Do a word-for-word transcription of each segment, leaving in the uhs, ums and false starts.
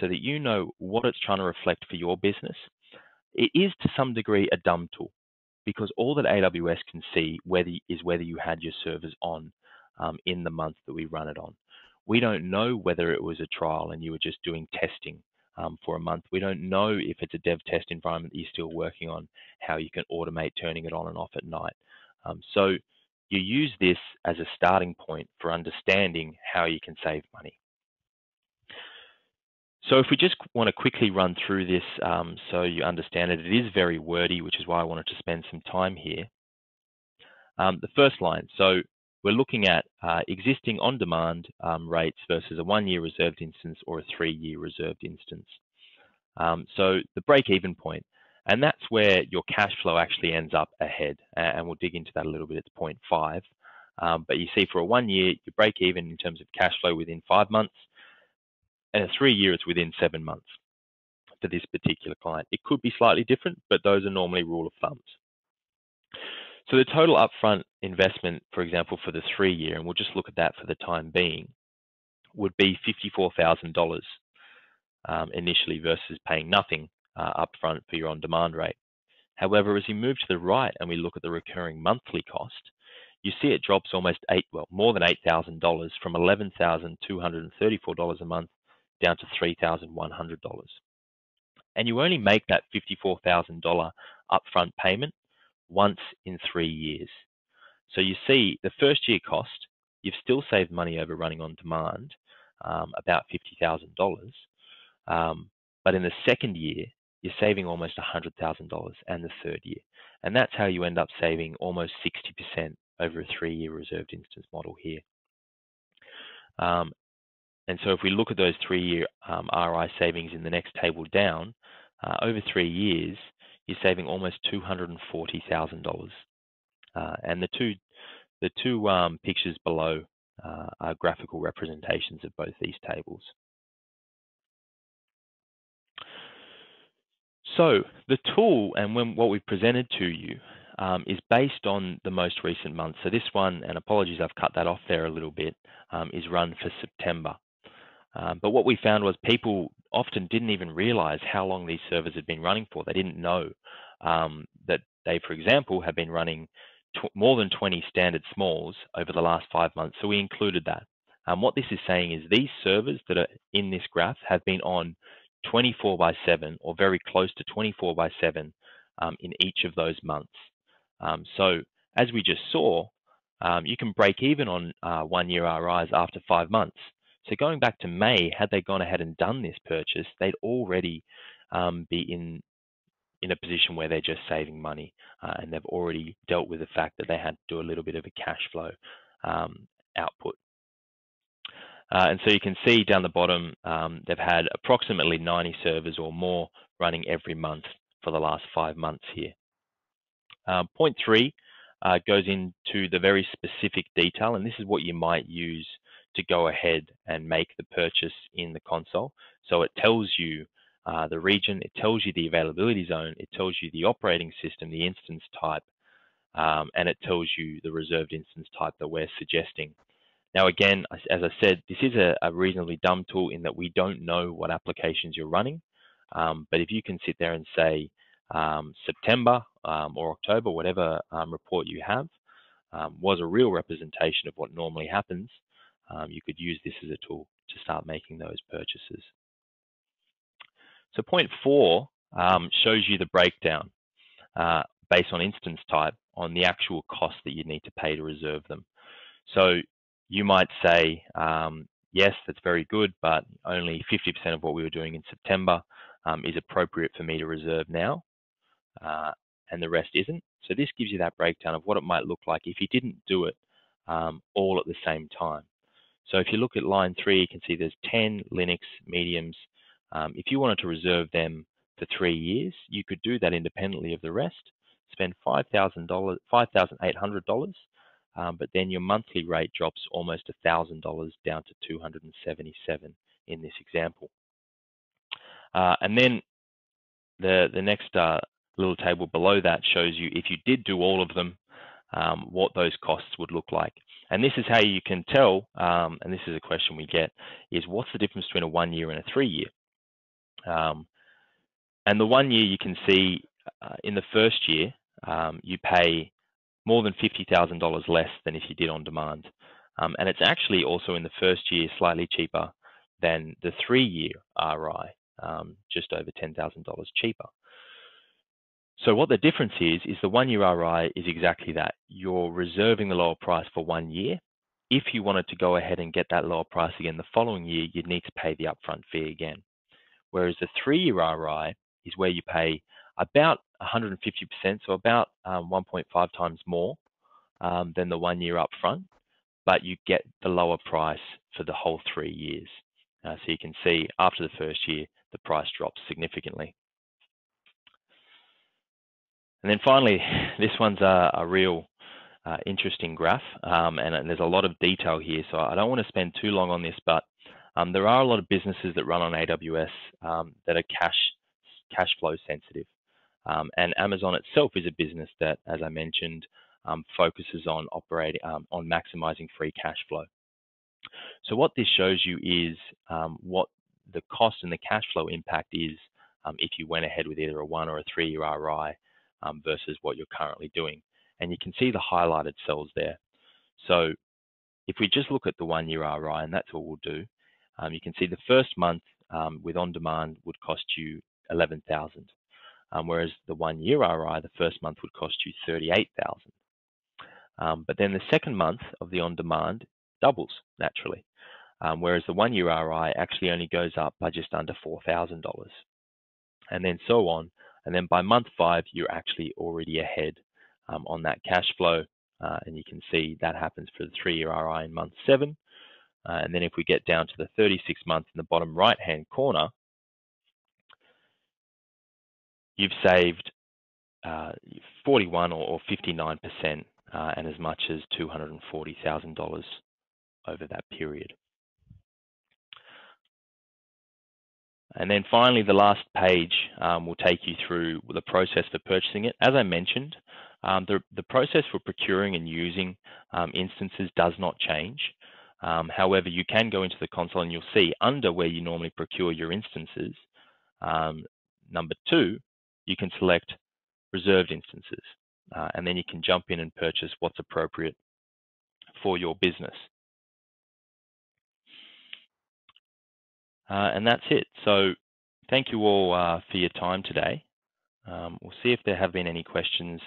so that you know what it's trying to reflect for your business. It is to some degree a dumb tool, because all that A W S can see whether is whether you had your servers on um, in the month that we run it on. We don't know whether it was a trial and you were just doing testing um, for a month. We don't know if it's a dev test environment that you're still working on, how you can automate turning it on and off at night. Um, so you use this as a starting point for understanding how you can save money. So if we just want to quickly run through this um, so you understand it, it is very wordy, which is why I wanted to spend some time here. Um, the first line, so we're looking at uh, existing on-demand um, rates versus a one-year reserved instance or a three-year reserved instance. Um, so the break-even point, and that's where your cash flow actually ends up ahead, and we'll dig into that a little bit. It's zero point five, um, but you see for a one-year, you break even in terms of cash flow within five months. And a three-year, it's within seven months for this particular client. It could be slightly different, but those are normally rule of thumbs. So the total upfront investment, for example, for the three-year, and we'll just look at that for the time being, would be fifty-four thousand dollars um, initially versus paying nothing uh, upfront for your on-demand rate. However, as you move to the right and we look at the recurring monthly cost, you see it drops almost eight, well, more than eight thousand dollars from eleven thousand two hundred thirty-four dollars a month down to three thousand one hundred dollars. And you only make that fifty-four thousand dollar upfront payment once in three years. So you see the first year cost, you've still saved money over running on demand, um, about fifty thousand dollars. Um, but in the second year, you're saving almost one hundred thousand dollars, and the third year. And that's how you end up saving almost sixty percent over a three-year reserved instance model here. Um, And so if we look at those three-year um, R I savings in the next table down, uh, over three years, you're saving almost two hundred forty thousand dollars. Uh, and the two, the two um, pictures below uh, are graphical representations of both these tables. So the tool and when, what we've presented to you Um, is based on the most recent month. So this one, and apologies, I've cut that off there a little bit, um, is run for September. Um, but what we found was people often didn't even realize how long these servers had been running for. They didn't know um, that they, for example, have been running more than twenty standard smalls over the last five months. So we included that. And um, what this is saying is these servers that are in this graph have been on twenty-four by seven or very close to twenty-four by seven um, in each of those months. Um, so as we just saw, um, you can break even on uh, one-year R Is after five months. So going back to May, had they gone ahead and done this purchase, they'd already um, be in, in a position where they're just saving money uh, and they've already dealt with the fact that they had to do a little bit of a cash flow um, output. Uh, and so you can see down the bottom, um, they've had approximately ninety servers or more running every month for the last five months here. Uh, point three uh, goes into the very specific detail, and this is what you might use to go ahead and make the purchase in the console. So it tells you uh, the region, it tells you the availability zone, it tells you the operating system, the instance type, um, and it tells you the reserved instance type that we're suggesting. Now, again, as I said, this is a, a reasonably dumb tool in that we don't know what applications you're running, um, but if you can sit there and say, Um, September um, or October, whatever um, report you have, um, was a real representation of what normally happens, um, you could use this as a tool to start making those purchases. So point four um, shows you the breakdown uh, based on instance type on the actual cost that you need to pay to reserve them. So you might say, um, yes, that's very good, but only fifty percent of what we were doing in September um, is appropriate for me to reserve now. Uh, and the rest isn't. So this gives you that breakdown of what it might look like if you didn't do it um, all at the same time. So if you look at line three, you can see there's ten Linux mediums. Um, if you wanted to reserve them for three years, you could do that independently of the rest, spend five thousand dollars, five thousand eight hundred dollars, um, but then your monthly rate drops almost one thousand dollars down to two hundred seventy-seven dollars in this example. Uh, and then the, the next uh, little table below that shows you if you did do all of them, um, what those costs would look like. And this is how you can tell, um, and this is a question we get, is what's the difference between a one year and a three year? Um, and the one year you can see uh, in the first year, um, you pay more than fifty thousand dollars less than if you did on demand. Um, and it's actually also in the first year slightly cheaper than the three-year R I, um, just over ten thousand dollars cheaper. So what the difference is, is the one-year R I is exactly that. You're reserving the lower price for one year. If you wanted to go ahead and get that lower price again the following year, you'd need to pay the upfront fee again. Whereas the three-year R I is where you pay about one hundred fifty percent, so about um, one point five times more um, than the one-year upfront, but you get the lower price for the whole three years. Uh, so you can see after the first year, the price drops significantly. And then finally, this one's a, a real uh, interesting graph, um, and, and there's a lot of detail here, so I don't want to spend too long on this, but um, there are a lot of businesses that run on A W S um, that are cash, cash flow sensitive. Um, and Amazon itself is a business that, as I mentioned, um, focuses on operating, um, on maximizing free cash flow. So what this shows you is um, what the cost and the cash flow impact is um, if you went ahead with either a one or a three-year R I. Um, versus what you're currently doing. And you can see the highlighted cells there. So if we just look at the one-year R I, and that's all we'll do, um, you can see the first month um, with on-demand would cost you eleven thousand dollars, um, whereas the one-year R I, the first month would cost you thirty-eight thousand dollars. Um, but then the second month of the on-demand doubles naturally, um, whereas the one-year R I actually only goes up by just under four thousand dollars. And then so on. And then by month five, you're actually already ahead um, on that cash flow. Uh, and you can see that happens for the three-year R I in month seven. Uh, and then if we get down to the thirty-six month in the bottom right-hand corner, you've saved uh, forty-one or fifty-nine percent uh, and as much as two hundred forty thousand dollars over that period. And then finally, the last page um, will take you through the process for purchasing it. As I mentioned, um, the, the process for procuring and using um, instances does not change. Um, however, you can go into the console and you'll see under where you normally procure your instances, um, number two, you can select reserved instances, uh, and then you can jump in and purchase what's appropriate for your business. Uh, and that's it. So thank you all uh, for your time today. Um, we'll see if there have been any questions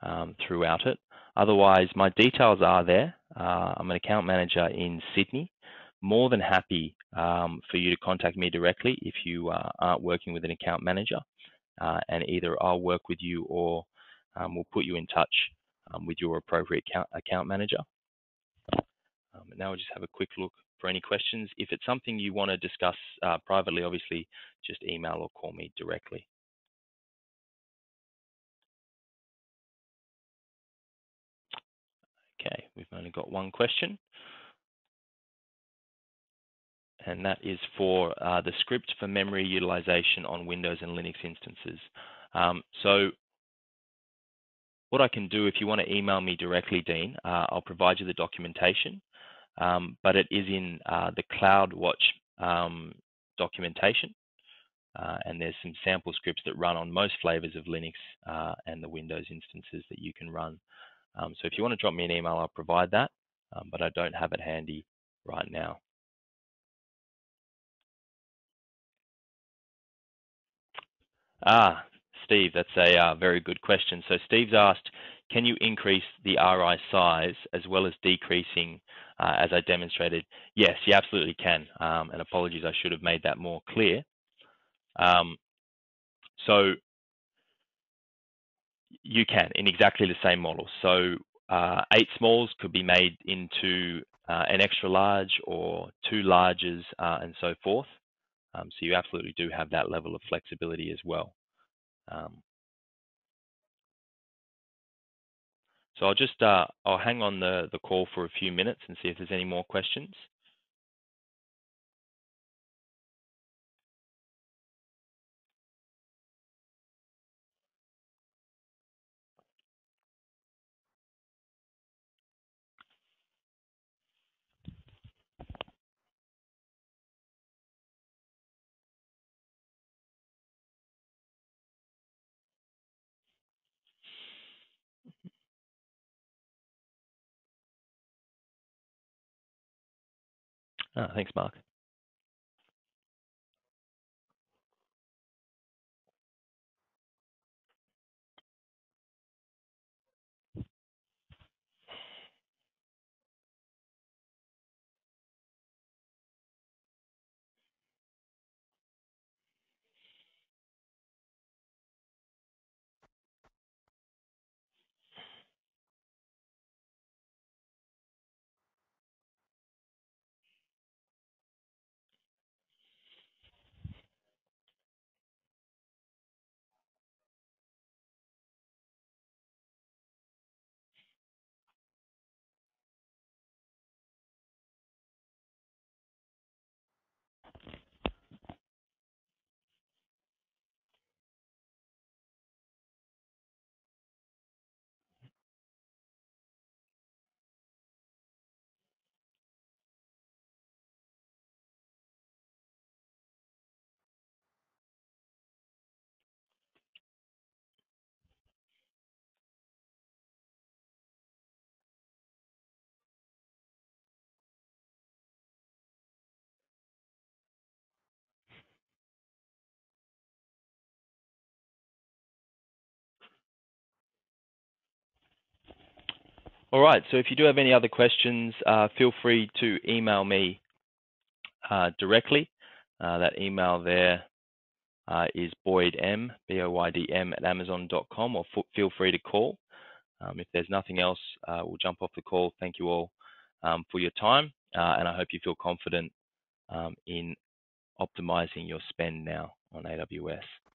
um, throughout it. Otherwise, my details are there. Uh, I'm an account manager in Sydney. More than happy um, for you to contact me directly if you uh, aren't working with an account manager. Uh, and either I'll work with you or um, we'll put you in touch um, with your appropriate account, account manager. Um, and now we'll just have a quick look for any questions. If it's something you want to discuss uh, privately, obviously just email or call me directly. Okay, we've only got one question. And that is for uh, the script for memory utilization on Windows and Linux instances. Um, so what I can do, if you want to email me directly, Dean, uh, I'll provide you the documentation. Um, but it is in uh, the CloudWatch um, documentation, uh, and there's some sample scripts that run on most flavors of Linux uh, and the Windows instances that you can run. Um, so if you want to drop me an email, I'll provide that, um, but I don't have it handy right now. Ah, Steve, that's a uh, very good question. So Steve's asked, can you increase the R I size as well as decreasing uh, as I demonstrated? Yes, you absolutely can. Um, and apologies, I should have made that more clear. Um, so you can in exactly the same model. So uh, eight smalls could be made into uh, an extra large or two larges uh, and so forth. Um, so you absolutely do have that level of flexibility as well. Um, so I'll just uh, I'll hang on the, the call for a few minutes and see if there's any more questions. Oh, thanks, Mark. All right, so if you do have any other questions, uh, feel free to email me uh, directly. Uh, that email there uh, is boydm, B O Y D M at amazon dot com, or feel free to call. Um, if there's nothing else, uh, we'll jump off the call. Thank you all um, for your time, uh, and I hope you feel confident um, in optimizing your spend now on A W S.